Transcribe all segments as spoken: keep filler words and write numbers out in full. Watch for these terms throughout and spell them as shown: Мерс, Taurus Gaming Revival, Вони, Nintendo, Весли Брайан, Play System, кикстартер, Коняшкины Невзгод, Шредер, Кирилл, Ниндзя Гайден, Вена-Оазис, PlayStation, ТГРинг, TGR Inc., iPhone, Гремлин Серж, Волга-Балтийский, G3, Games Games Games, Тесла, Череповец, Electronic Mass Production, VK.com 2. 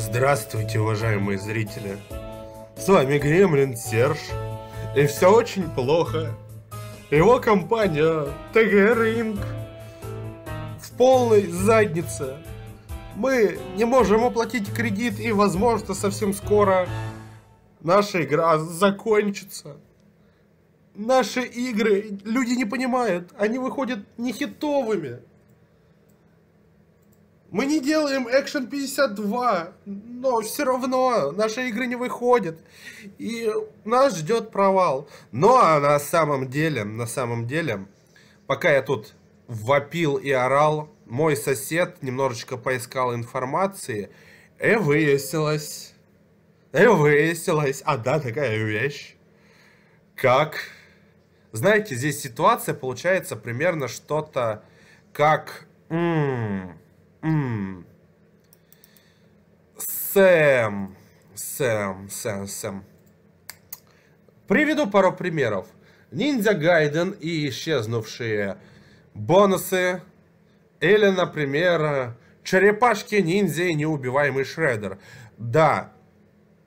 Здравствуйте, уважаемые зрители. С вами Гремлин Серж. И все очень плохо. Его компания ТГРинг в полной заднице. Мы не можем оплатить кредит, и, возможно, совсем скоро наша игра закончится. Наши игры люди не понимают. Они выходят не хитовыми. Мы не делаем Action пятьдесят два, но все равно наши игры не выходят, и нас ждет провал. Но на самом деле, на самом деле, пока я тут вопил и орал, мой сосед немножечко поискал информации, и выяснилось, и выяснилось, одна такая вещь, как, знаете, здесь ситуация получается примерно что-то как... М-м, Ммм. Сэм. Сэм, Сэм, Сэм. Приведу пару примеров. Ниндзя Гайден и исчезнувшие бонусы. Или, например, черепашки, ниндзя и неубиваемый Шредер. Да.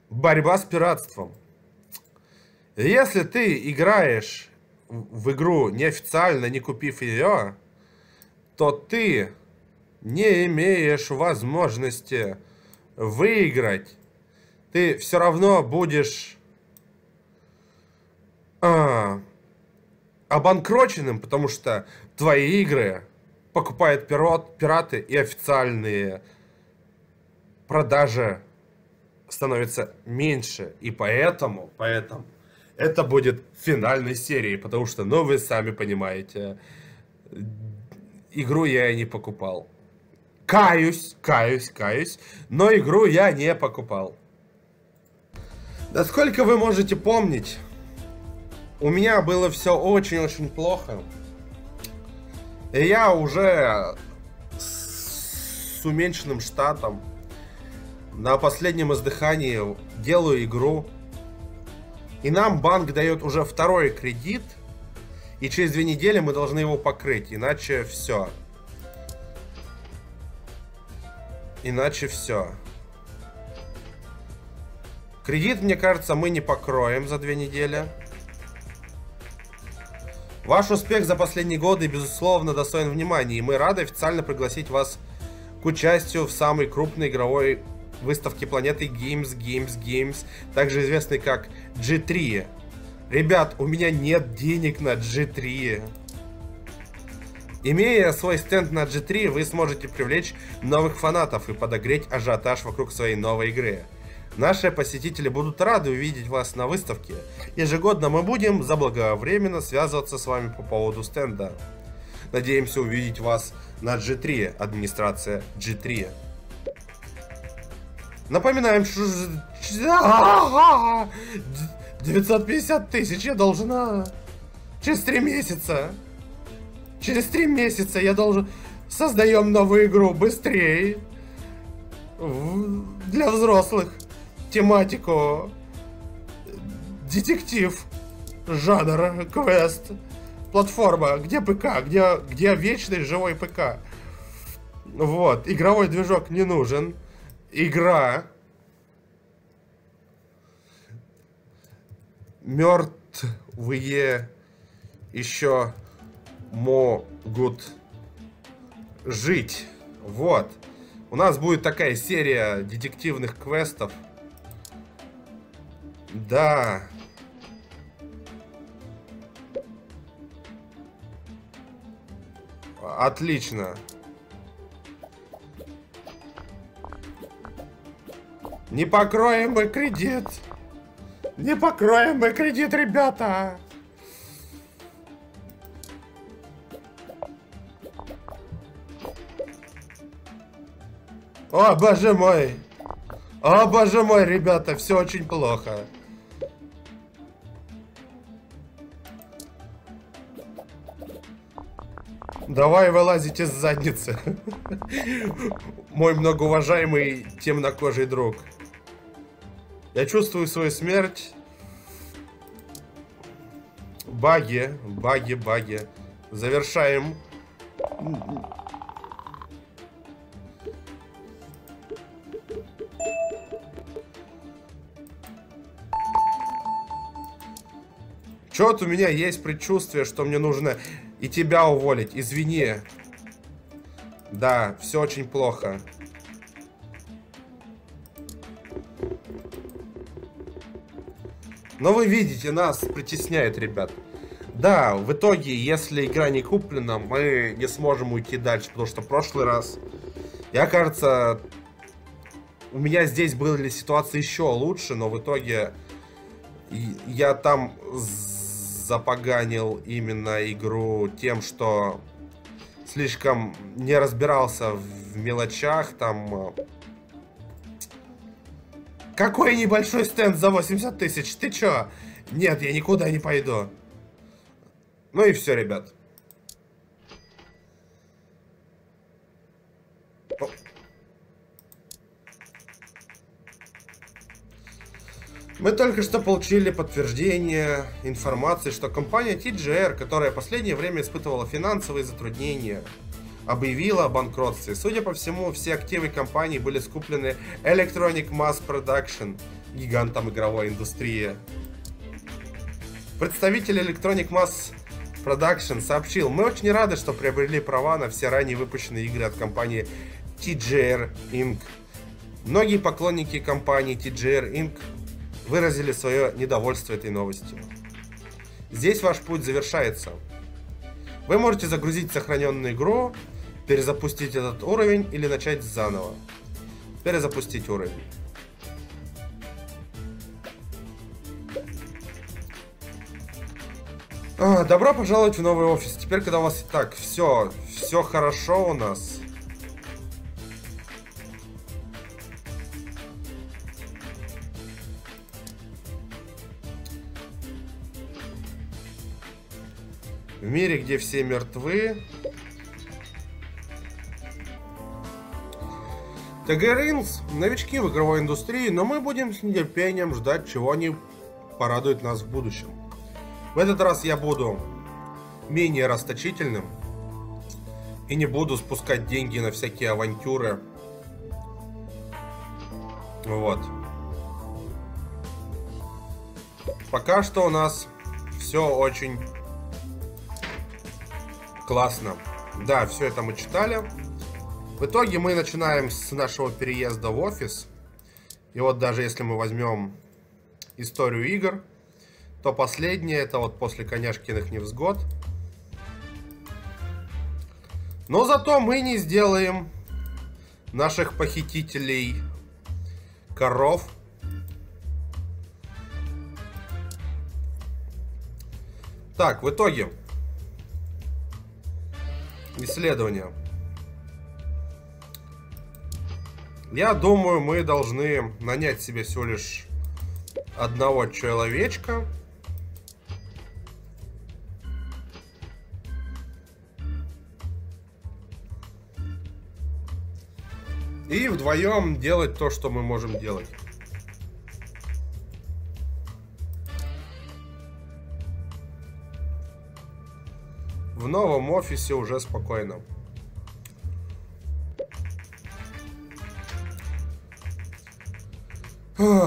Борьба с пиратством. Если ты играешь в игру неофициально, не купив ее, то ты... не имеешь возможности выиграть, ты все равно будешь а, обанкроченным, потому что твои игры покупают пирот, пираты, и официальные продажи становятся меньше. И поэтому, поэтому это будет финальной серией, потому что, ну, вы сами понимаете, игру я и не покупал. Каюсь, каюсь, каюсь, но игру я не покупал. Насколько вы можете помнить, у меня было все очень-очень плохо. И я уже с уменьшенным штатом на последнем издыхании делаю игру. И нам банк дает уже второй кредит. И через две недели мы должны его покрыть, иначе все. Иначе все. Кредит, мне кажется, мы не покроем за две недели. Ваш успех за последние годы, безусловно, достоин внимания. И мы рады официально пригласить вас к участию в самой крупной игровой выставке планеты Games Games Games, также известной как джи три. Ребят, у меня нет денег на джи три. Имея свой стенд на джи три, вы сможете привлечь новых фанатов и подогреть ажиотаж вокруг своей новой игры. Наши посетители будут рады увидеть вас на выставке. Ежегодно мы будем заблаговременно связываться с вами по поводу стенда. Надеемся увидеть вас на джи три, администрация джи три. Напоминаем, что девятьсот пятьдесят тысяч я должна через три месяца. Через три месяца я должен... Создаем новую игру быстрее. В... Для взрослых. Тематику. Детектив. Жанр. Квест. Платформа. Где ПК? Где, где вечный живой ПК? Вот. Игровой движок не нужен. Игра. Мертвые еще... могут жить. Вот. У нас будет такая серия детективных квестов. Да. Отлично. Не покроем мы кредит. Не покроем мы кредит, ребята. О, боже мой! О, боже мой, ребята, все очень плохо. Давай вылазить из задницы. Мой многоуважаемый темнокожий друг. Я чувствую свою смерть. Баги, баги, баги. Завершаем. Thank you. Чё-то у меня есть предчувствие, что мне нужно и тебя уволить. Извини. Да, все очень плохо. Но вы видите, нас притесняет, ребят. Да, в итоге, если игра не куплена, мы не сможем уйти дальше, потому что в прошлый раз, я, кажется, у меня здесь были ситуации еще лучше, но в итоге я там запоганил именно игру тем, что слишком не разбирался в мелочах, там... Какой небольшой стенд за восемьдесят тысяч? Ты чё? Нет, я никуда не пойду. Ну и все, ребят. О. Мы только что получили подтверждение информации, что компания ти джи ар, которая в последнее время испытывала финансовые затруднения, объявила о банкротстве. Судя по всему, все активы компании были скуплены Electronic Mass Production, гигантом игровой индустрии. Представитель Electronic Mass Production сообщил: мы очень рады, что приобрели права на все ранее выпущенные игры от компании ти джи ар инкорпорейтед. Многие поклонники компании ти джи ар инкорпорейтед выразили свое недовольство этой новостью. Здесь ваш путь завершается. Вы можете загрузить сохраненную игру, перезапустить этот уровень или начать заново. Перезапустить уровень. А, добро пожаловать в новый офис. Теперь, когда у вас и так все, все хорошо у нас. В мире, где все мертвы. ТГРинг новички в игровой индустрии, но мы будем с нетерпением ждать, чего они порадуют нас в будущем. В этот раз я буду менее расточительным и не буду спускать деньги на всякие авантюры. Вот. Пока что у нас все очень... классно. Да, все это мы читали. В итоге мы начинаем с нашего переезда в офис. И вот даже если мы возьмем историю игр, то последнее, это вот после Коняшкиных невзгод. Но зато мы не сделаем наших похитителей коров. Так, в итоге... исследования. Я думаю, мы должны нанять себе всего лишь одного человечка. И вдвоем делать то, что мы можем делать. В новом офисе уже спокойно.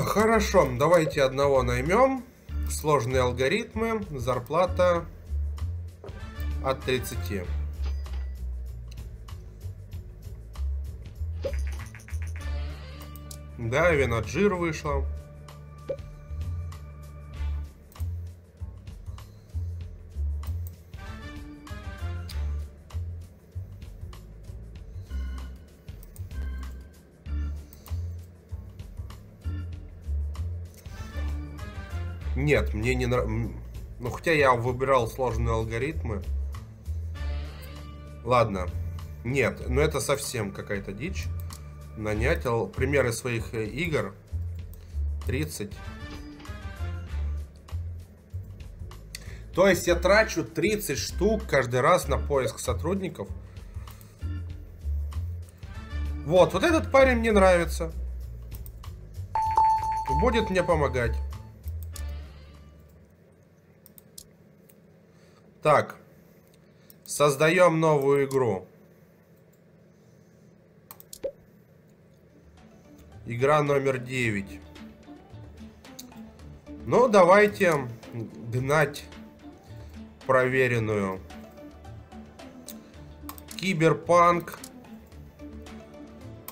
Хорошо, давайте одного наймем. Сложные алгоритмы, зарплата от тридцати. Да, Венаджир вышла. Нет, мне не нравится. Ну, хотя я выбирал сложные алгоритмы. Ладно. Нет, но ну это совсем какая-то дичь. Нанять примеры своих игр. тридцать. То есть я трачу тридцать штук каждый раз на поиск сотрудников. Вот, вот этот парень мне нравится. Будет мне помогать. Так, создаем новую игру. Игра номер девять. Ну, давайте гнать проверенную. Киберпанк.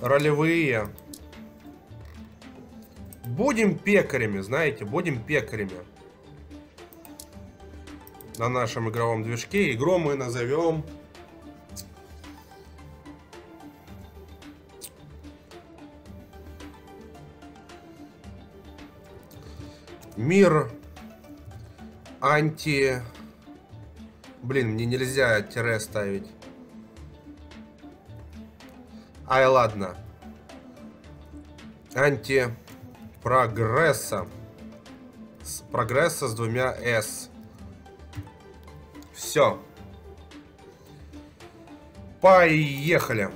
Ролевые. Будем пекарями, знаете, будем пекарями. На нашем игровом движке. Игру мы назовем... Мир анти... Блин, мне нельзя тире ставить. Ай, ладно. Анти-прогресса. Прогресса с двумя S. Все. Поехали.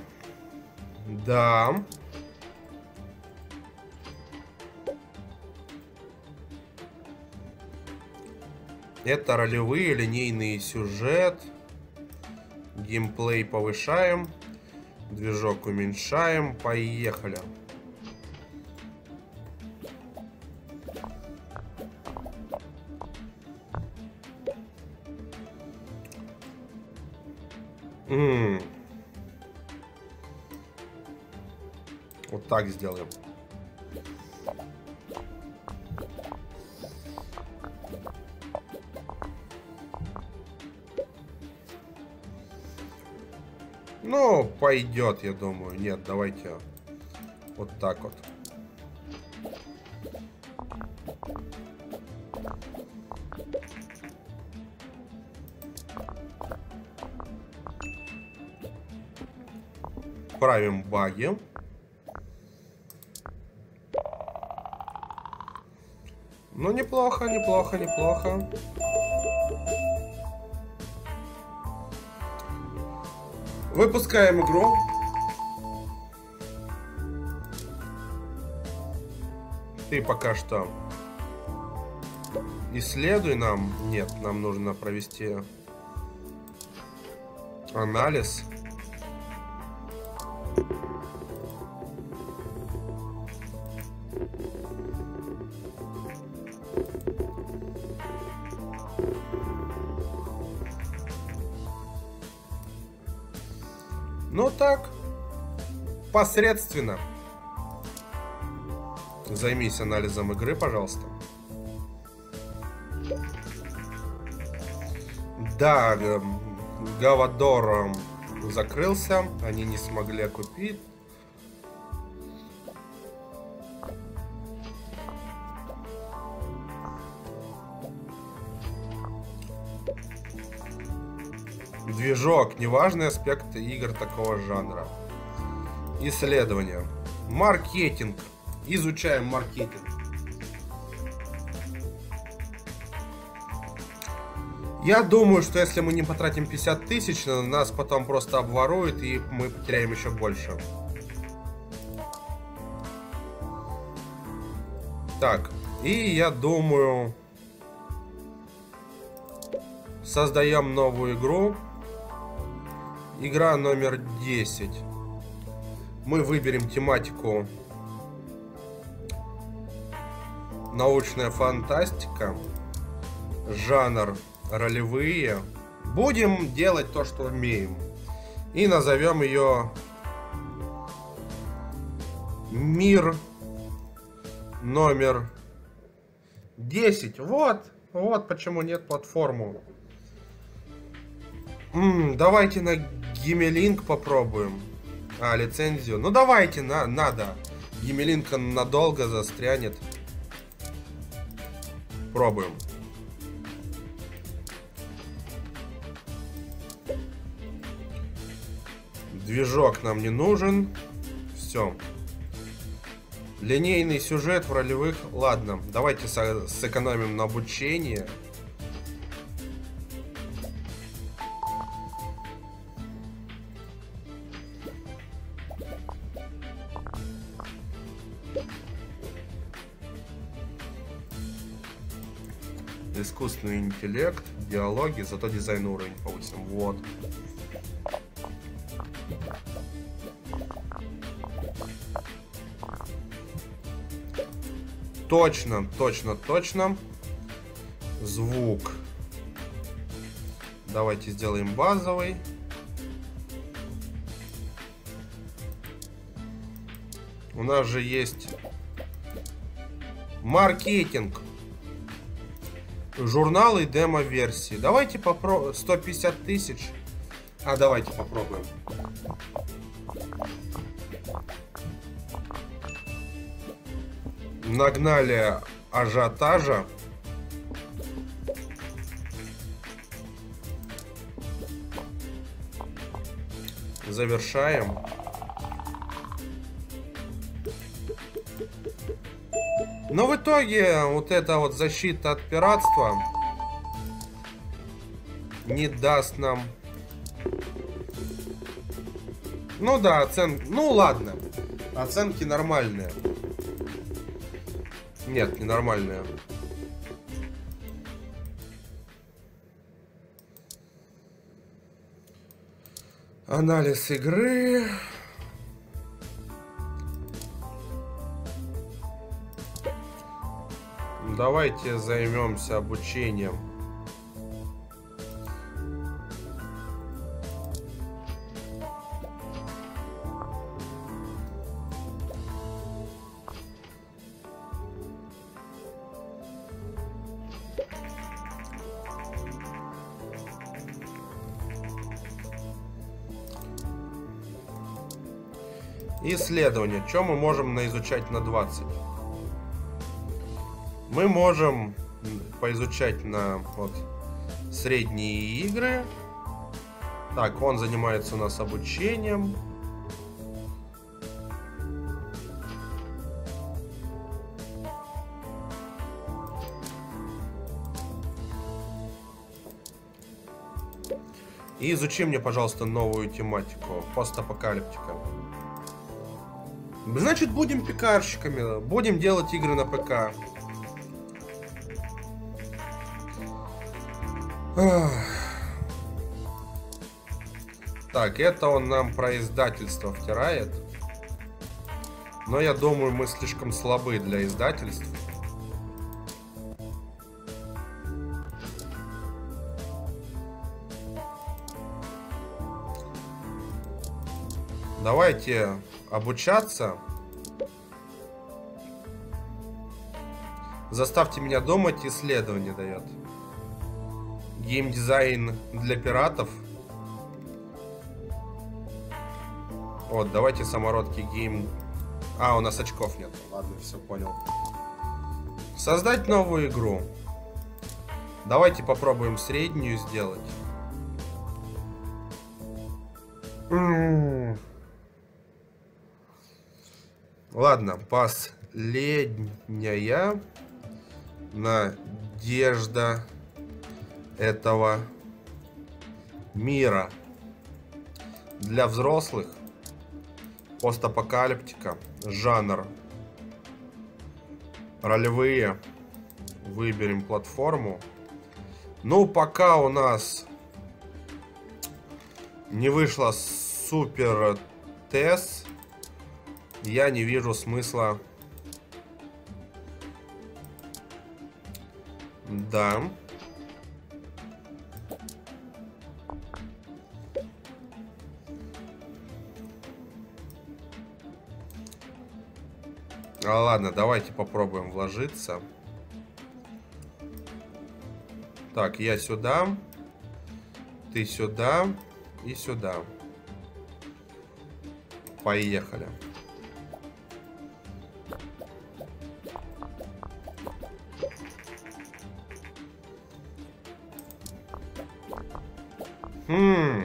Да. Это ролевые, линейный сюжет. Геймплей повышаем. Движок уменьшаем. Поехали. М-м. Вот так сделаем. Ну, пойдет, я думаю. Нет, давайте вот так вот. Правим баги. Ну, неплохо, неплохо, неплохо. Выпускаем игру. Ты пока что исследуй нам. Нет, нам нужно провести анализ. Ну так, посредственно. Займись анализом игры, пожалуйста. Да, Гавадор закрылся, они не смогли купить. Движок. Неважный аспект игр такого жанра. Исследование. Маркетинг. Изучаем маркетинг. Я думаю, что если мы не потратим пятьдесят тысяч, нас потом просто обворуют и мы потеряем еще больше. Так. И я думаю... Создаем новую игру. Игра номер десять. Мы выберем тематику научная фантастика. Жанр ролевые. Будем делать то, что умеем. И назовем ее Мир номер десять. Вот, вот почему нет платформы. М-м, давайте на Гемелинг попробуем. А, лицензию. Ну давайте, на, надо. Гемелинг надолго застрянет. Пробуем. Движок нам не нужен. Все. Линейный сюжет в ролевых. Ладно, давайте со- сэкономим на обучении. Искусственный интеллект, диалоги, зато дизайн уровень повысим. Вот. Точно, точно, точно. Звук. Давайте сделаем базовый. У нас же есть маркетинг, журналы и демо-версии. Давайте попробуем. сто пятьдесят тысяч. А давайте попробуем. Нагнали ажиотажа. Завершаем. Но в итоге вот эта вот защита от пиратства не даст нам. Ну да, оценки. Ну ладно. Оценки нормальные. Нет, ненормальные. Анализ игры. Давайте займемся обучением. Исследование. Что мы можем наизучать на двадцать? Мы можем поизучать на вот, средние игры. Так, он занимается у нас обучением. И изучи мне, пожалуйста, новую тематику. Постапокалиптика. Значит, будем пекарщиками. Будем делать игры на ПК. Так, это он нам про издательство втирает. Но я думаю, мы слишком слабы для издательств. Давайте обучаться. Заставьте меня думать, исследование дает. Геймдизайн для пиратов. Вот, давайте самородки гейм... А, у нас очков нет. Ладно, все понял. Создать новую игру. Давайте попробуем среднюю сделать. Mm. Ладно, последняя надежда этого мира. Для взрослых. Постапокалиптика. Жанр. Ролевые. Выберем платформу. Ну, пока у нас не вышло супер тест, я не вижу смысла. Да. А ладно, давайте попробуем вложиться. Так, я сюда, ты сюда и сюда. Поехали. Хм.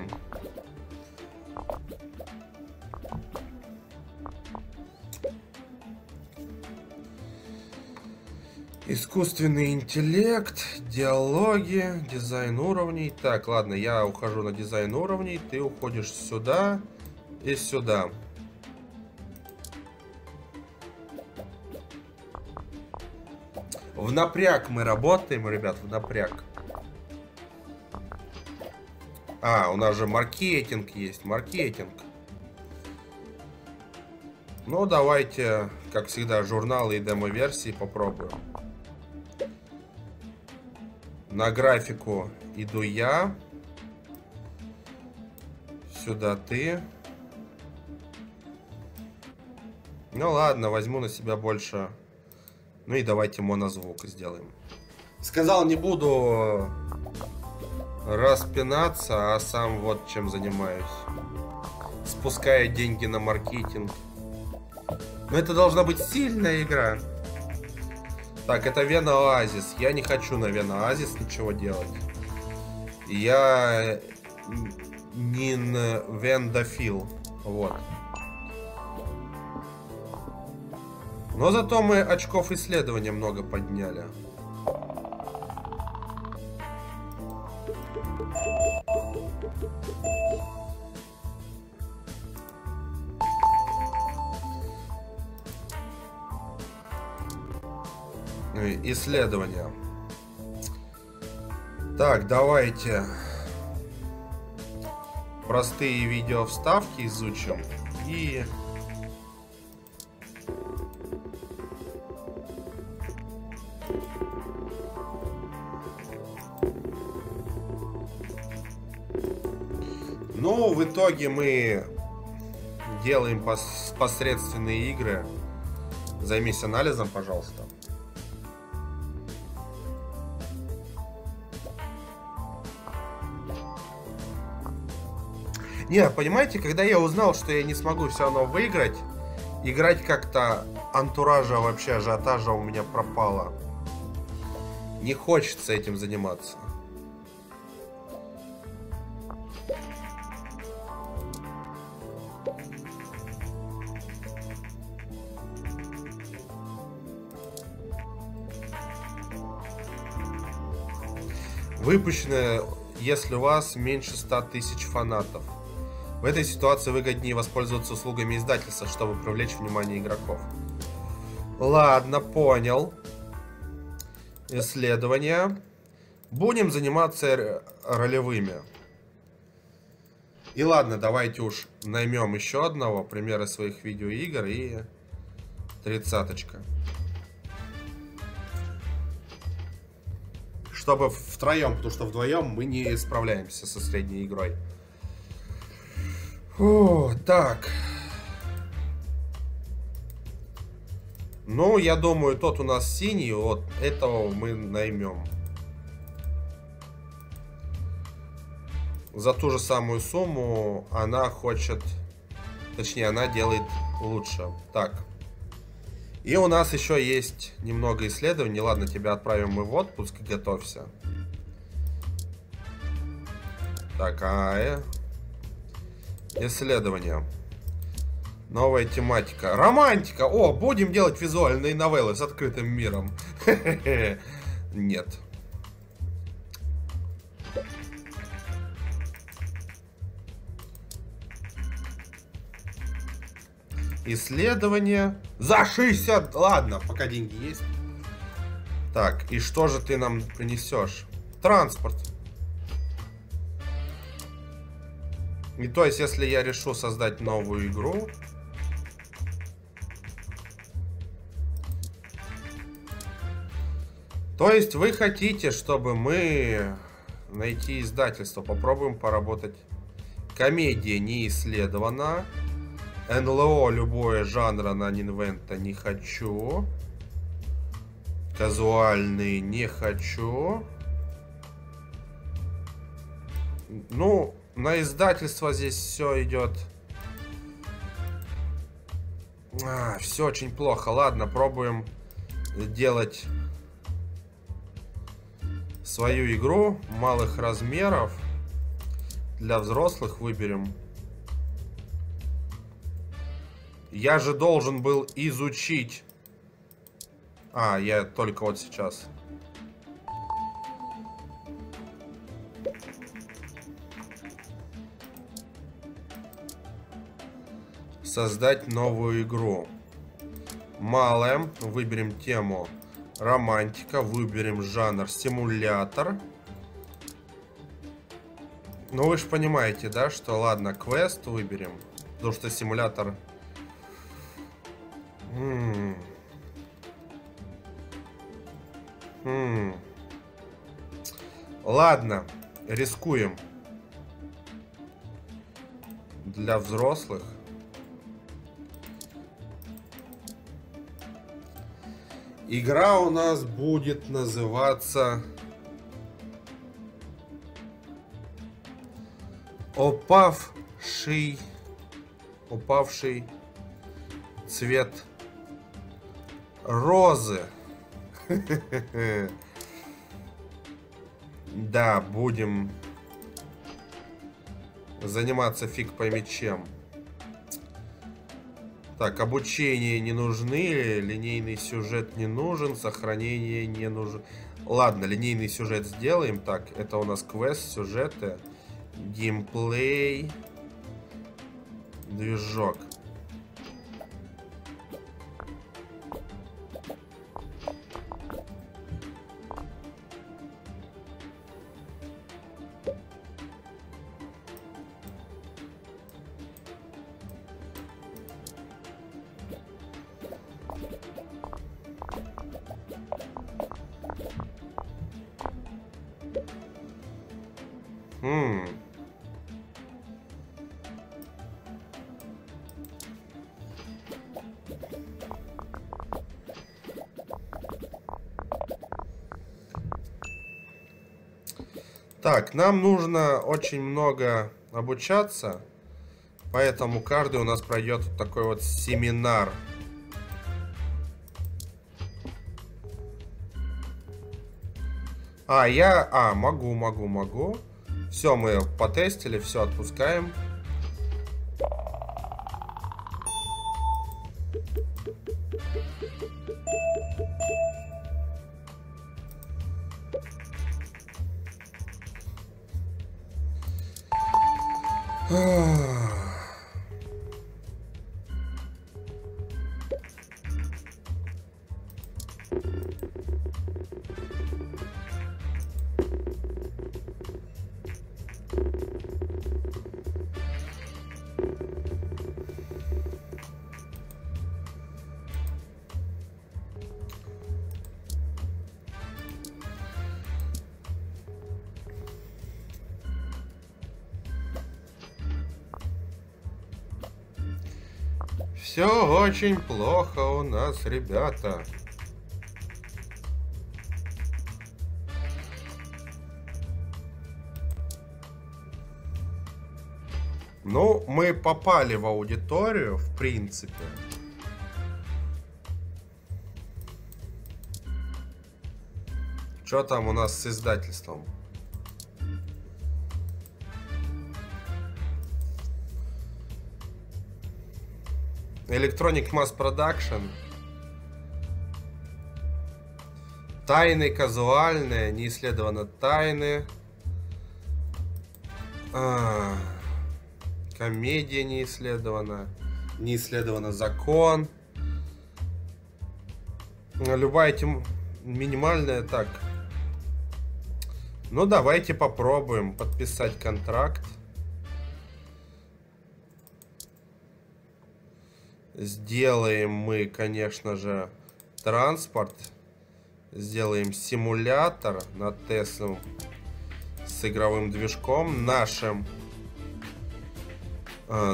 Искусственный интеллект, диалоги, дизайн уровней. Так, ладно, я ухожу на дизайн уровней, ты уходишь сюда и сюда. В напряг мы работаем, ребят, в напряг. А, у нас же маркетинг есть, маркетинг. Ну, давайте, как всегда, журналы и демо-версии попробуем. На графику иду я. сюда ты. Ну ладно, возьму на себя больше. Ну и давайте монозвук сделаем. Сказал, не буду распинаться, а сам вот чем занимаюсь. Спуская деньги на маркетинг. Но это должна быть сильная игра. Так, это Вена-Оазис. Я не хочу на Вена-Оазис ничего делать. Я не вендофил. Вот. Но зато мы очков исследования много подняли. Исследования. Так, давайте простые видео вставки изучим и ну в итоге мы делаем пос- посредственные игры. Займись анализом, пожалуйста. Не, понимаете, когда я узнал, что я не смогу все равно выиграть, играть как-то антуража, вообще ажиотажа у меня пропало. Не хочется этим заниматься. Выпущено, если у вас меньше ста тысяч фанатов. В этой ситуации выгоднее воспользоваться услугами издательства, чтобы привлечь внимание игроков. Ладно, понял. Исследования. Будем заниматься ролевыми. И ладно, давайте уж наймем еще одного. Примеры своих видеоигр и тридцаточка. Чтобы втроем, потому что вдвоем мы не справляемся со средней игрой. О, так. Ну, я думаю, тот у нас синий, вот этого мы наймем. За ту же самую сумму она хочет, точнее, она делает лучше. Так. И у нас еще есть немного исследований. Ладно, тебя отправим мы в отпуск, готовься. Так, а... исследования. Новая тематика. Романтика! О, будем делать визуальные новеллы с открытым миром. Нет. Исследование. За шестьдесят! Ладно, пока деньги есть. Так, и что же ты нам принесешь? Транспорт. И то есть, если я решу создать новую игру... То есть, вы хотите, чтобы мы... Найти издательство. Попробуем поработать. Комедия не исследована. эн эл о любое жанра на Нинвента не хочу. Казуальные не хочу. Ну... На издательство здесь все идет. А, все очень плохо. Ладно, пробуем делать свою игру малых размеров. Для взрослых выберем. Я же должен был изучить. А, я только вот сейчас. Создать новую игру. Малая. Выберем тему романтика. Выберем жанр симулятор. Ну вы же понимаете, да, что ладно, квест выберем. Потому что симулятор... М-м-м. М-м. Ладно, рискуем. для взрослых. Игра у нас будет называться «Опавший, опавший цвет розы». Да, будем заниматься фиг пойми чем. Так, обучение не нужны, линейный сюжет не нужен, сохранение не нужен. Ладно, линейный сюжет сделаем. Так, это у нас квест, сюжеты, геймплей, движок. Так, нам нужно очень много обучаться, поэтому каждый у нас пройдет вот такой вот семинар. А, я... А, могу, могу, могу. Все, мы потестили, все, отпускаем. Все очень плохо у нас, ребята. Ну, мы попали в аудиторию, в принципе. Что там у нас с издательством? Electronic Mass Production. Тайны казуальные, не исследованы тайны. А, комедия не исследована. Не исследована закон. Любая тем... минимальная, так. Ну давайте попробуем подписать контракт. Сделаем мы, конечно же, транспорт. Сделаем симулятор на Теслу с игровым движком нашим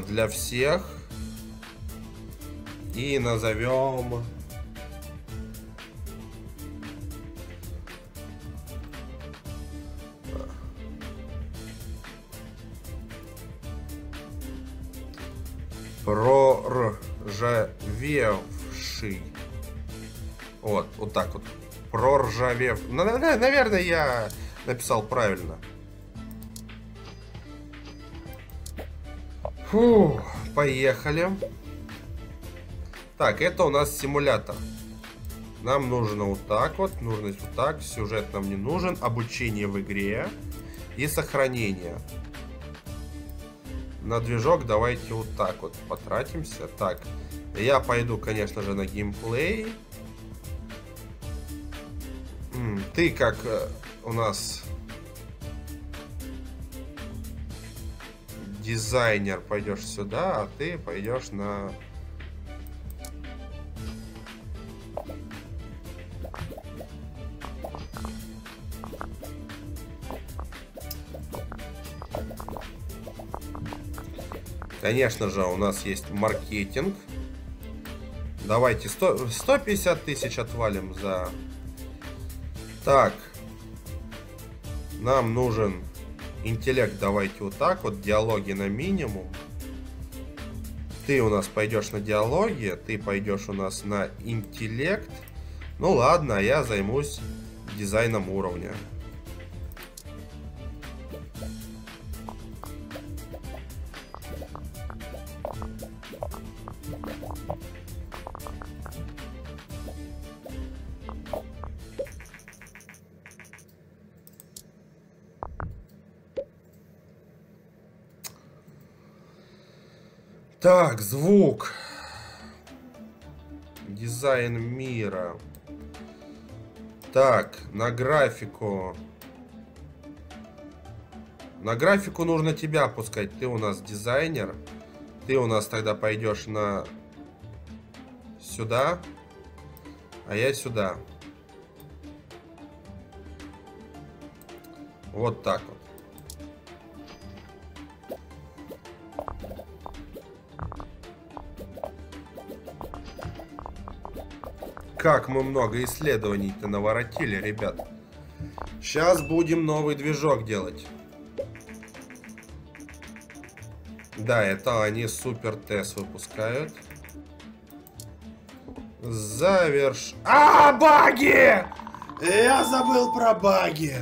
для всех. И назовем Про... проржавевший. Вот, вот так вот. Проржавев. Наверное, я написал правильно. Фу, поехали. Так, это у нас симулятор. Нам нужно вот так вот, нужно вот так. Сюжет нам не нужен. Обучение в игре и сохранение. На движок давайте вот так вот потратимся. Так, я пойду, конечно же, на геймплей. М-м, ты как э, у нас дизайнер пойдешь сюда, а ты пойдешь на... Конечно же, у нас есть маркетинг. Давайте сто, сто пятьдесят тысяч отвалим за... Так. Нам нужен интеллект. Давайте вот так вот. Диалоги на минимум. Ты у нас пойдешь на диалоги. Ты пойдешь у нас на интеллект. Ну ладно, я займусь дизайном уровня. Так, звук. Дизайн мира. Так, на графику. На графику нужно тебя опускать. Ты у нас дизайнер. Ты у нас тогда пойдешь на... Сюда. А я сюда. Вот так вот. Как мы много исследований-то наворотили, ребят. Сейчас будем новый движок делать. Да, это они супер тест выпускают. Заверш... А, баги! Я забыл про баги!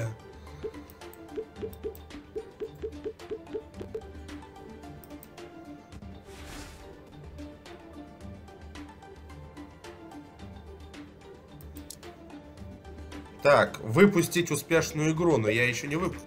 Так, выпустить успешную игру, но я еще не выпустил.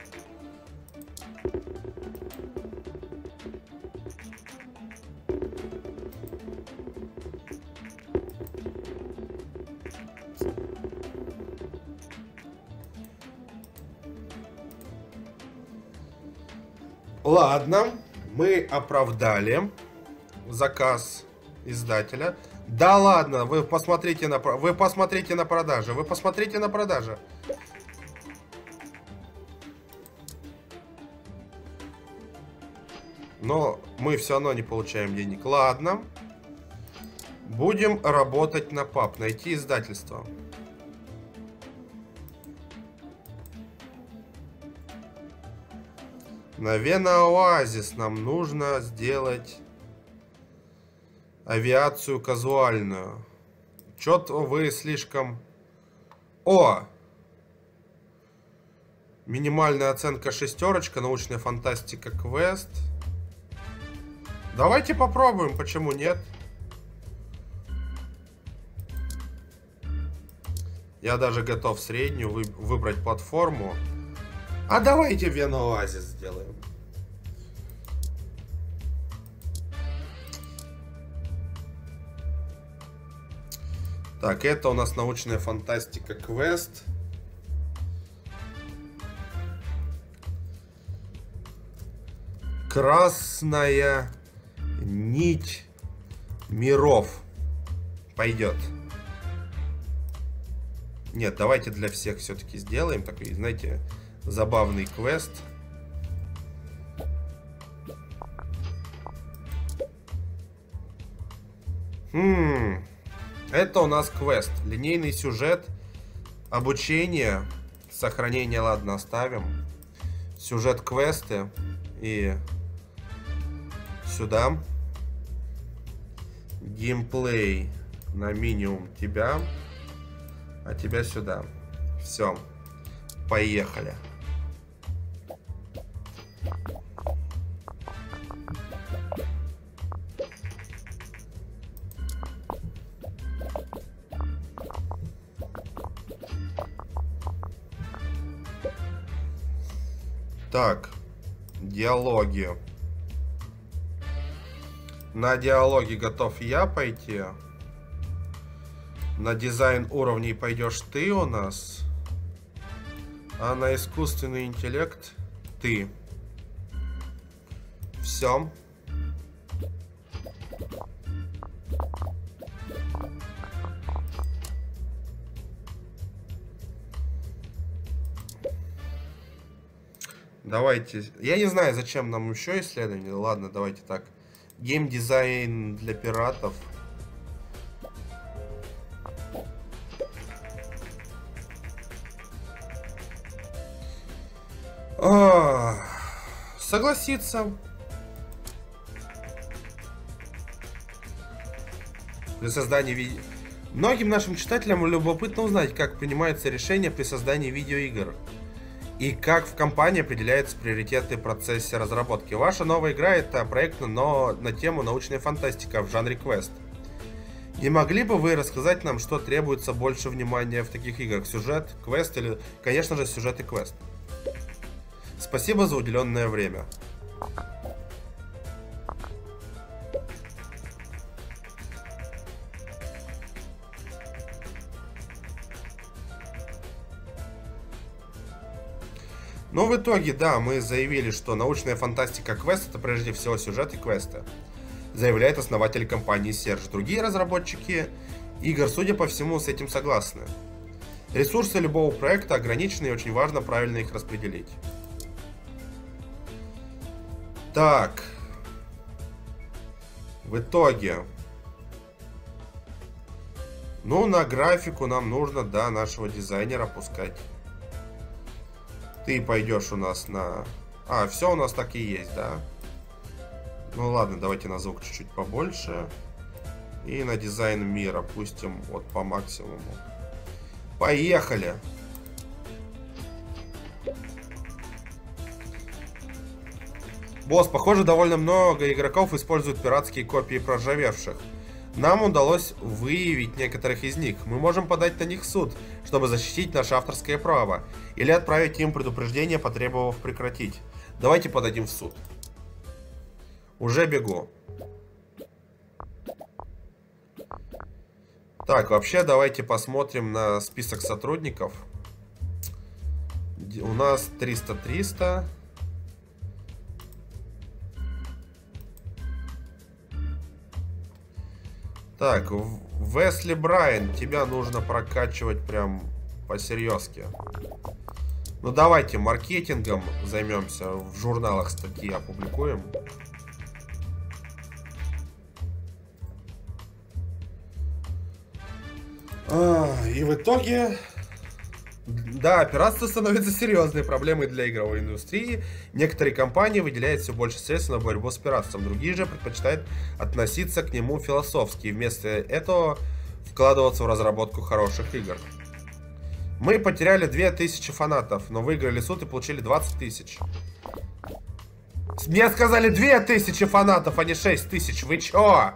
Ладно, мы оправдали заказ издателя. Да ладно, вы посмотрите на вы посмотрите на продажи, вы посмотрите на продажи. Но мы все равно не получаем денег. Ладно. Будем работать на паб, найти издательство. На Вена-Оазис нам нужно сделать... Авиацию казуальную. Чё-то вы слишком... О! Минимальная оценка шестерочка. Научная фантастика квест. Давайте попробуем, почему нет? Я даже готов среднюю вы... выбрать платформу. А давайте Вена-Оазис сделаем. Так, это у нас научная фантастика квест. Красная нить миров пойдет. Нет, давайте для всех все-таки сделаем такой, знаете, забавный квест. Хм... Это у нас квест. Линейный сюжет. Обучение. Сохранение, ладно, оставим. Сюжет квесты. И сюда. Геймплей на минимум тебя. А тебя сюда. Все. Поехали. Так, диалоги. На диалоги готов я пойти. На дизайн уровней пойдешь ты у нас. А на искусственный интеллект ты. Все. Давайте... Я не знаю, зачем нам еще исследование. Ладно, давайте так. Геймдизайн для пиратов. А, согласиться. Для создания видео. Многим нашим читателям любопытно узнать, как принимаются решения при создании видеоигр. И как в компании определяются приоритеты в процессе разработки. Ваша новая игра — это проект но на тему научная фантастика в жанре квест. Не могли бы вы рассказать нам, что требуется больше внимания в таких играх? Сюжет, квест или, конечно же, сюжет и квест. Спасибо за уделенное время. Но в итоге, да, мы заявили, что научная фантастика квест — это прежде всего сюжет и квесты, заявляет основатель компании Серж. Другие разработчики игр, судя по всему, с этим согласны. Ресурсы любого проекта ограничены, и очень важно правильно их распределить. Так. В итоге. Ну, на графику нам нужно, да, нашего дизайнера пускать. Ты пойдешь у нас на... А, все у нас так и есть, да? Ну ладно, давайте на звук чуть-чуть побольше. И на дизайн мира пустим вот по максимуму. Поехали! Босс, похоже, довольно много игроков используют пиратские копии проржавевших. Нам удалось выявить некоторых из них. Мы можем подать на них в суд, чтобы защитить наше авторское право. Или отправить им предупреждение, потребовав прекратить. Давайте подадим в суд. Уже бегу. Так, вообще, давайте посмотрим на список сотрудников. У нас триста триста. Так, Весли Брайан, тебя нужно прокачивать прям по-серьезке. Ну давайте маркетингом займемся, в журналах статьи опубликуем. А, и в итоге... Да, пиратство становится серьезной проблемой для игровой индустрии. Некоторые компании выделяют все больше средств на борьбу с пиратством, другие же предпочитают относиться к нему философски и вместо этого вкладываться в разработку хороших игр. Мы потеряли две тысячи фанатов, но выиграли суд и получили двадцать тысяч. Мне сказали две тысячи фанатов, а не шесть тысяч, вы чё?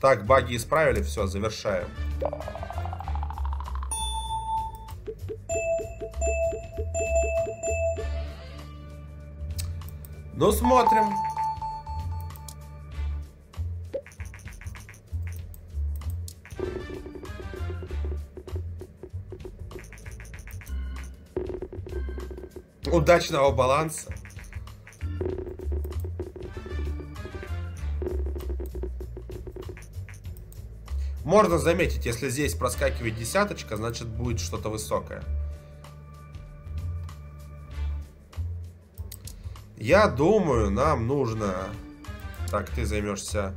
Так, баги исправили, все, завершаем. Ну, смотрим. Удачного баланса. Можно заметить, если здесь проскакивает десяточка, значит будет что-то высокое. Я думаю, нам нужно... Так, ты займешься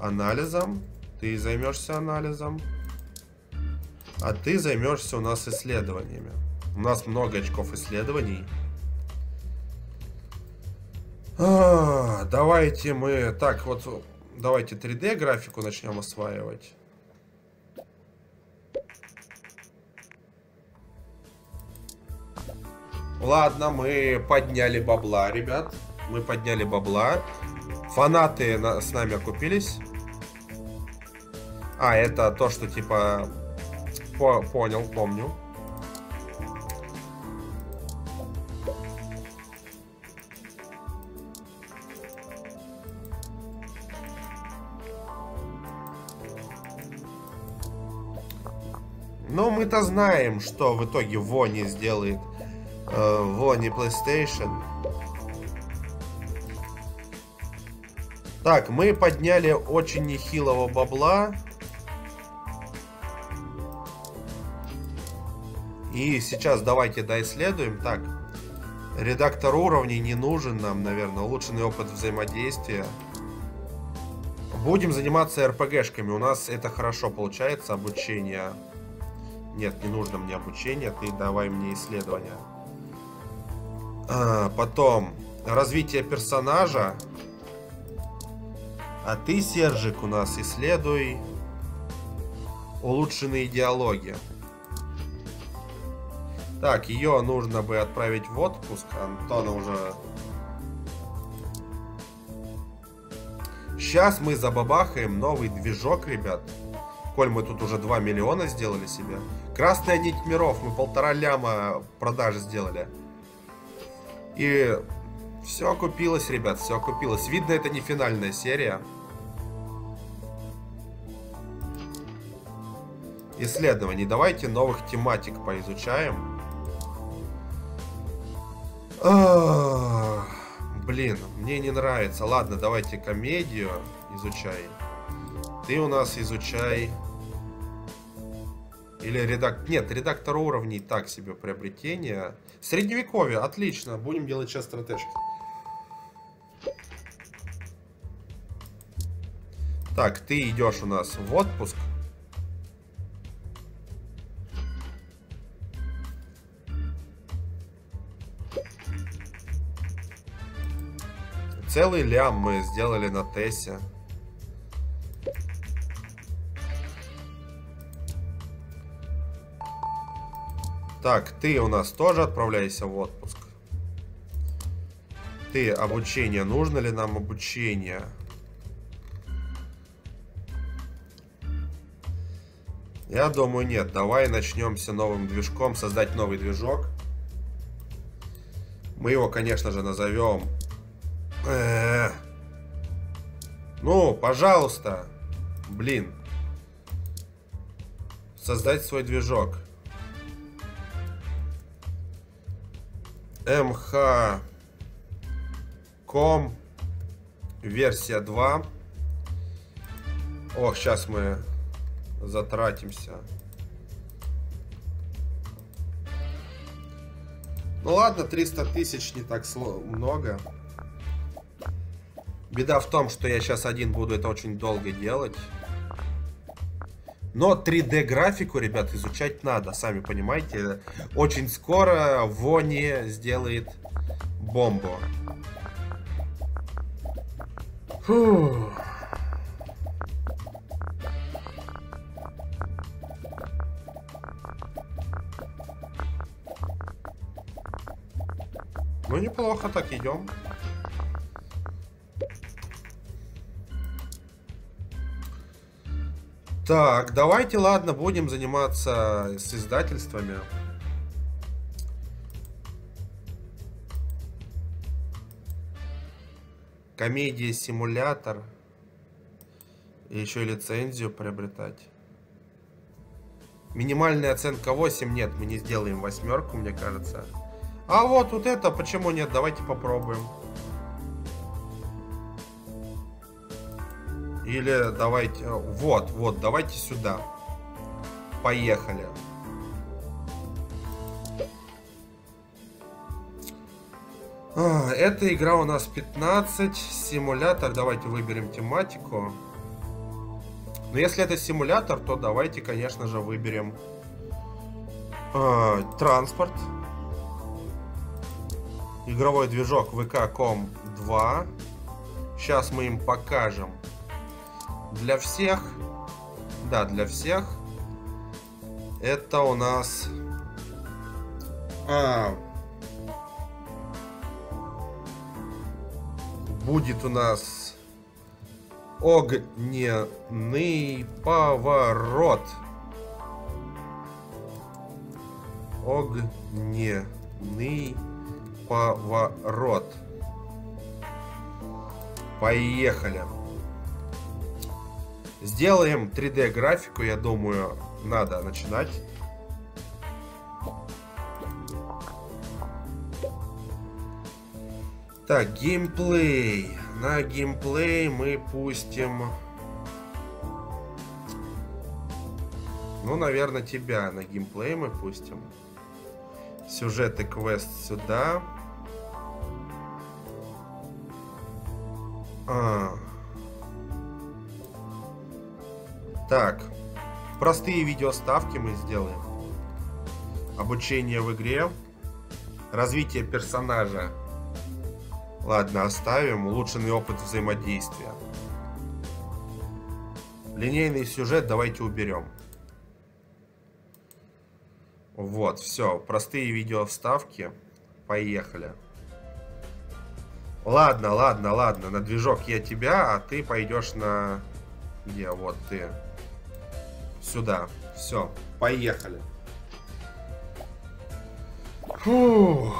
анализом, ты займешься анализом, а ты займешься у нас исследованиями. У нас много очков исследований. А, давайте мы... Так, вот давайте три дэ графику начнем осваивать. Ладно, мы подняли бабла, ребят. Мы подняли бабла. Фанаты на, с нами окупились. А, это то, что типа... По, понял, помню. Но мы-то знаем, что в итоге Вони сделает... Вони PlayStation. Так, мы подняли очень нехилого бабла. И сейчас давайте доисследуем. Так, Редактор уровней не нужен нам, наверное. Улучшенный опыт взаимодействия. Будем заниматься эр пэ гэ-шками. У нас это хорошо получается. Обучение. Нет, не нужно мне обучение. Ты давай мне исследования. А, потом. Развитие персонажа. А ты, Сержик, у нас исследуй. Улучшенные диалоги. Так, ее нужно бы отправить в отпуск. Антона уже... Сейчас мы забабахаем новый движок, ребят. Коль мы тут уже два миллиона сделали себе. Красная нить миров. Мы полтора ляма продажи сделали. И все окупилось, ребят, все окупилось. Видно, это не финальная серия. Исследований. Давайте новых тематик поизучаем. Блин, мне не нравится. Ладно, давайте комедию изучай. Ты у нас изучай. Или редактор... Нет, редактор уровней так себе приобретение. Средневековье, отлично. Будем делать сейчас стратежки. Так, ты идешь у нас в отпуск. Целый лям мы сделали на Тессе. Так, ты у нас тоже отправляйся в отпуск. Ты обучение. Нужно ли нам обучение? Я думаю, нет. Давай начнемся новым движком. Создать новый движок. Мы его, конечно же, назовем... Э-э-э. Ну, пожалуйста. Блин. Создать свой движок. эм ха точка ком версия два. Ох, сейчас мы затратимся. Ну ладно, триста тысяч не так много. Беда в том, что я сейчас один буду это очень долго делать. Но три дэ-графику, ребят, изучать надо. Сами понимаете, очень скоро Вони сделает бомбу. Фу. Ну, неплохо так идем. Так, давайте, ладно, будем заниматься с издательствами. Комедия, симулятор. И еще лицензию приобретать. Минимальная оценка восемь. Нет, мы не сделаем восьмерку, мне кажется. А вот, вот это, почему нет? Давайте попробуем. Или давайте... Вот, вот, давайте сюда. Поехали. Эта игра у нас пятнадцать. Симулятор. Давайте выберем тематику. Но если это симулятор, то давайте, конечно же, выберем э, транспорт. Игровой движок вэ ка точка ком два. Сейчас мы им покажем. Для всех, да, для всех, это у нас а, будет у нас огненный поворот. Огненный поворот. Поехали. Сделаем три дэ-графику, я думаю, надо начинать. Так, геймплей. На геймплей мы пустим... Ну, наверное, тебя на геймплей мы пустим. Сюжет и квест сюда. А. Так. Простые видеоставки мы сделаем. Обучение в игре. Развитие персонажа. Ладно, оставим. Улучшенный опыт взаимодействия. Линейный сюжет давайте уберем. Вот, все. Простые видеоставки. Поехали. Ладно, ладно, ладно. На движок я тебя, а ты пойдешь на... Где? Вот ты. Сюда. Все. Поехали. Фу.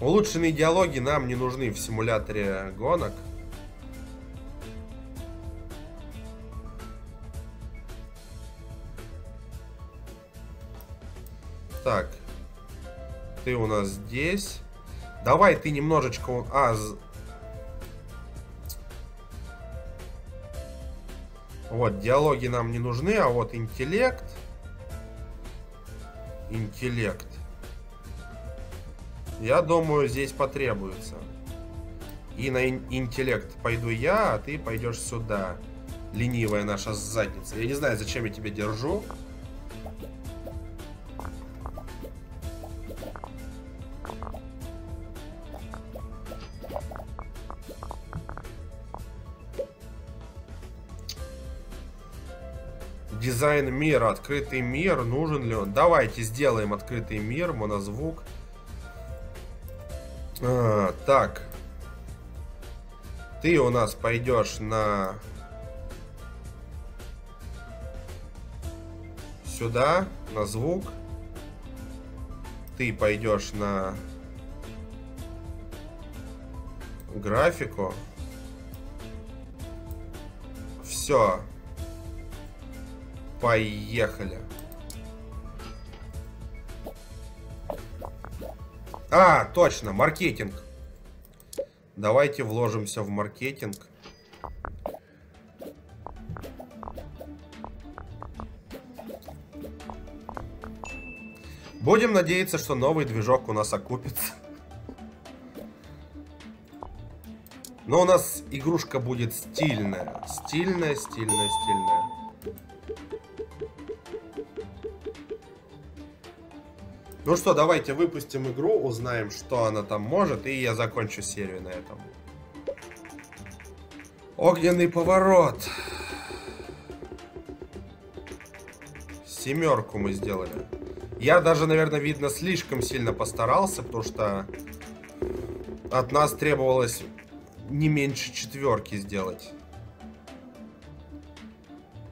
Улучшенные диалоги нам не нужны в симуляторе гонок. Так, ты у нас здесь. Давай ты немножечко... А, з... Вот, диалоги нам не нужны, а вот интеллект. Интеллект. Я думаю, здесь потребуется. И на ин- интеллект пойду я, а ты пойдешь сюда. Ленивая наша задница. Я не знаю, зачем я тебя держу. Дизайн мира, открытый мир, нужен ли он? Давайте сделаем открытый мир, монозвук. А, так. Ты у нас пойдешь на... Сюда, на звук. Ты пойдешь на... Графику. Все. Поехали. А, точно, маркетинг. Давайте вложимся в маркетинг. Будем надеяться, что новый движок у нас окупится. Но у нас игрушка будет стильная. Стильная, стильная, стильная. Ну что, давайте выпустим игру, узнаем, что она там может, и я закончу серию на этом. Огненный поворот. Семерку мы сделали. Я даже, наверное, видно, слишком сильно постарался, потому что от нас требовалось не меньше четверки сделать.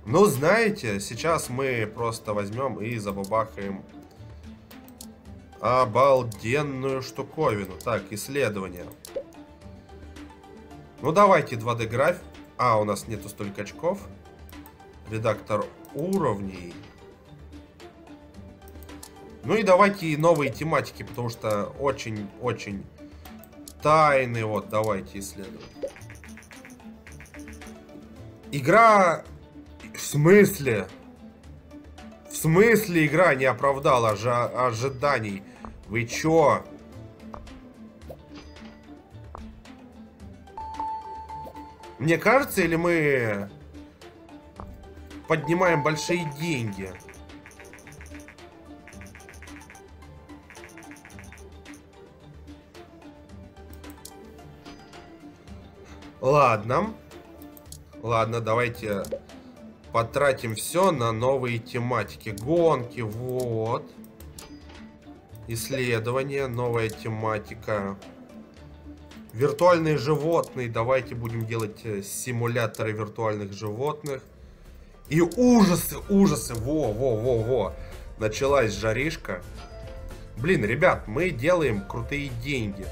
Ну, знаете, сейчас мы просто возьмем и забабахаем... Обалденную штуковину. Так, исследование. Ну, давайте два дэ граф. А, у нас нету столько очков. Редактор уровней. Ну и давайте новые тематики, потому что очень-очень тайны. Вот, давайте исследовать. Игра... В смысле? В смысле игра не оправдала ожиданий? Вы чё? Мне кажется, или мы поднимаем большие деньги? Ладно. Ладно, давайте потратим все на новые тематики. Гонки, вот. Исследование, новая тематика. Виртуальные животные. Давайте будем делать симуляторы виртуальных животных. И ужасы, ужасы. Во-во-во-во. Началась жаришка. Блин, ребят, мы делаем крутые деньги.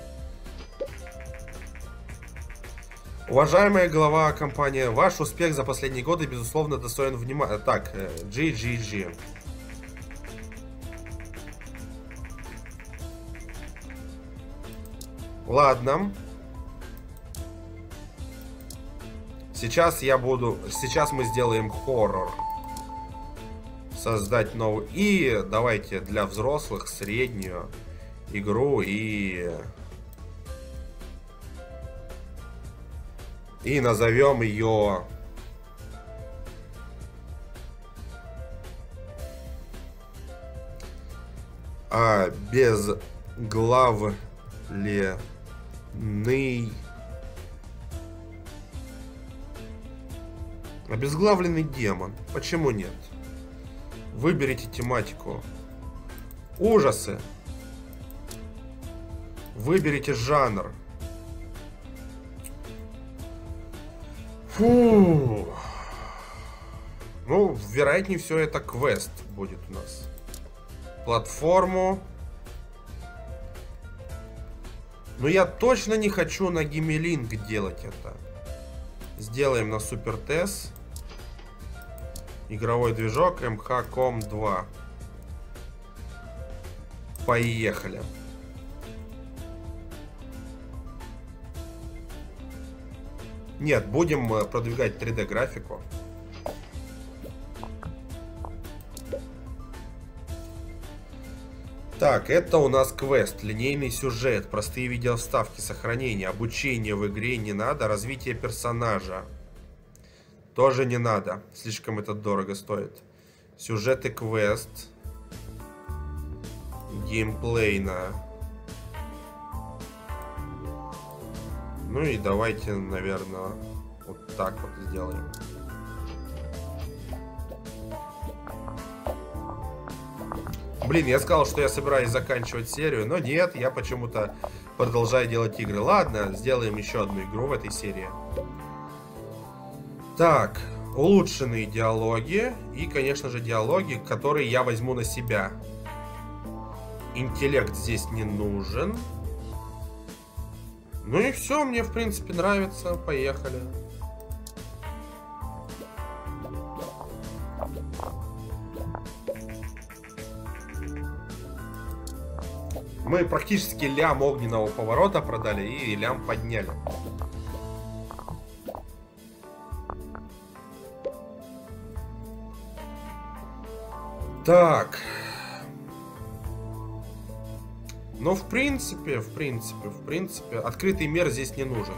Уважаемая глава компании, ваш успех за последние годы, безусловно, достоин внимания. Так, джи джи джи. Ладно. Сейчас я буду... Сейчас мы сделаем хоррор. Создать новую... И давайте для взрослых среднюю игру и... И назовем ее... А, безглавленный... Обезглавленный демон. Почему нет? Выберите тематику. Ужасы. Выберите жанр. Фу. Ну, вероятнее всего, это квест будет у нас. Платформу. Но я точно не хочу на Гемелинг делать это. Сделаем на Супертес. Игровой движок эм ка точка ком два. Поехали. Нет, будем продвигать три дэ графику. Так, это у нас квест, линейный сюжет, простые видеовставки, сохранение, обучение в игре не надо, развитие персонажа. Тоже не надо. Слишком это дорого стоит. Сюжет и квест. Геймплейно. Ну и давайте, наверное, вот так вот сделаем. Блин, я сказал, что я собираюсь заканчивать серию, но нет, я почему-то продолжаю делать игры. Ладно, сделаем еще одну игру в этой серии. Так, улучшенные диалоги и, конечно же, диалоги, которые я возьму на себя. Интеллект здесь не нужен. Ну и все, мне, в принципе, нравится. Поехали. Мы практически лям огненного поворота продали и лям подняли. Так. Но в принципе, в принципе, в принципе, открытый мир здесь не нужен.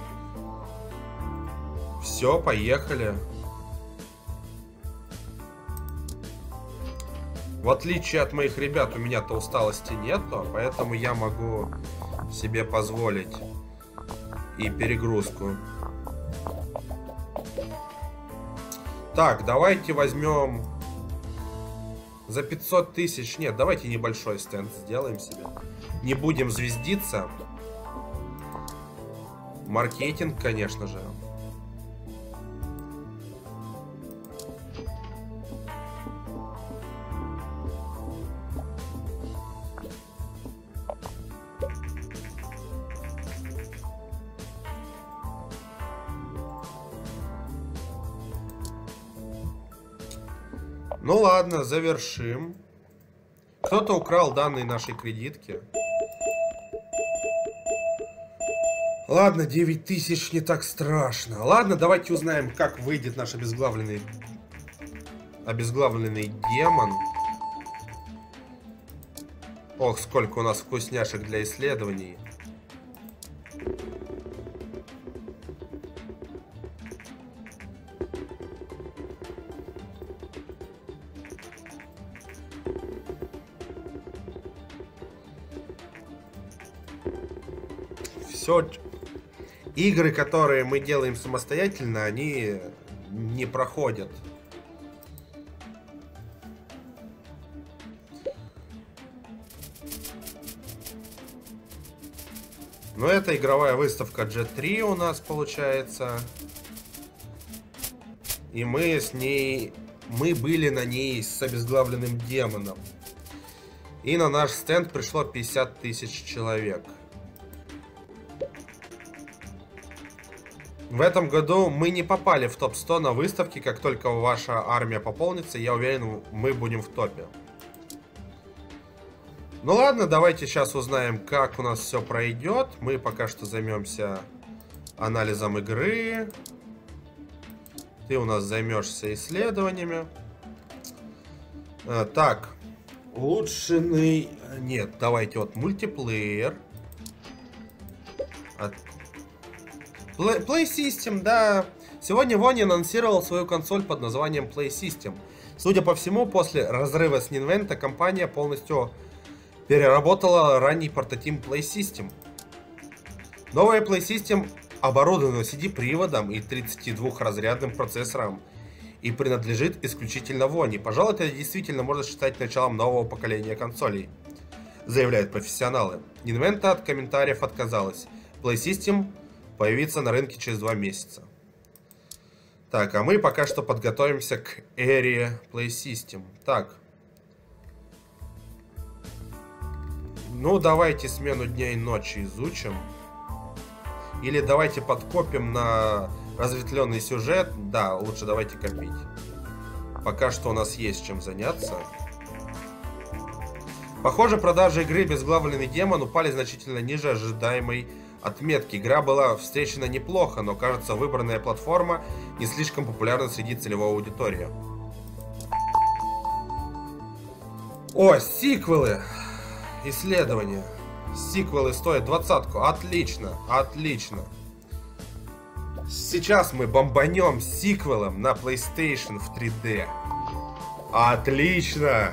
Все, поехали. В отличие от моих ребят, у меня-то усталости нету, поэтому я могу себе позволить и перегрузку. Так, давайте возьмем... За пятьсот тысяч. Нет, давайте небольшой стенд сделаем себе. Не будем звездиться. Маркетинг, конечно же. Ну ладно, завершим. Кто-то украл данные нашей кредитки. Ладно, девять тысяч не так страшно. Ладно, давайте узнаем, как выйдет наш обезглавленный... Обезглавленный демон. Ох, сколько у нас вкусняшек для исследований. Все. Игры, которые мы делаем самостоятельно, они не проходят. Но это игровая выставка джи три у нас получается. И мы с ней... Мы были на ней с обезглавленным демоном. И на наш стенд пришло пятьдесят тысяч человек. В этом году мы не попали в топ сто на выставке. Как только ваша армия пополнится, я уверен, мы будем в топе. Ну ладно, давайте сейчас узнаем, как у нас все пройдет. Мы пока что займемся анализом игры. Ты у нас займешься исследованиями. Так, улучшенный... Нет, давайте вот мультиплеер. От... Play System, да. Сегодня Вони анонсировал свою консоль под названием Play System. Судя по всему, после разрыва с Nintendo компания полностью переработала ранний портативный Play System. Новая Play System оборудована си ди-приводом и тридцатидвухразрядным процессором и принадлежит исключительно Вони. Пожалуй, это действительно можно считать началом нового поколения консолей, заявляют профессионалы. Nintendo от комментариев отказалась. Play System появится на рынке через два месяца. Так, а мы пока что подготовимся к эре Play System. Так. Ну, давайте смену дня и ночи изучим. Или давайте подкопим на разветвленный сюжет. Да, лучше давайте копить. Пока что у нас есть чем заняться. Похоже, продажи игры «Безглавленный демон» упали значительно ниже ожидаемой отметки. Игра была встречена неплохо, но, кажется, выбранная платформа не слишком популярна среди целевой аудитории. О, сиквелы! Исследования. Сиквелы стоят двадцатку. Отлично, отлично. Сейчас мы бомбанем сиквелом на PlayStation в три дэ. Отлично!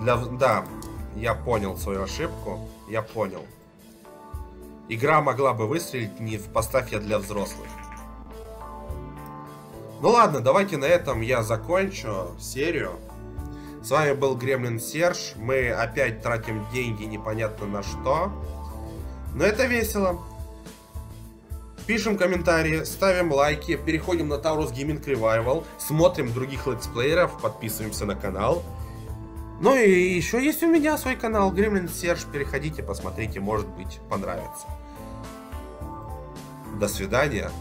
Для... Да, я понял свою ошибку. Я понял. Игра могла бы выстрелить не в поставь я для взрослых. Ну ладно, давайте на этом я закончу серию. С вами был Гремлин Серж. Мы опять тратим деньги непонятно на что. Но это весело. Пишем комментарии, ставим лайки, переходим на Taurus Gaming Revival, смотрим других летсплееров, подписываемся на канал. Ну и еще есть у меня свой канал Гремлин Серж. Переходите, посмотрите, может быть, понравится. До свидания.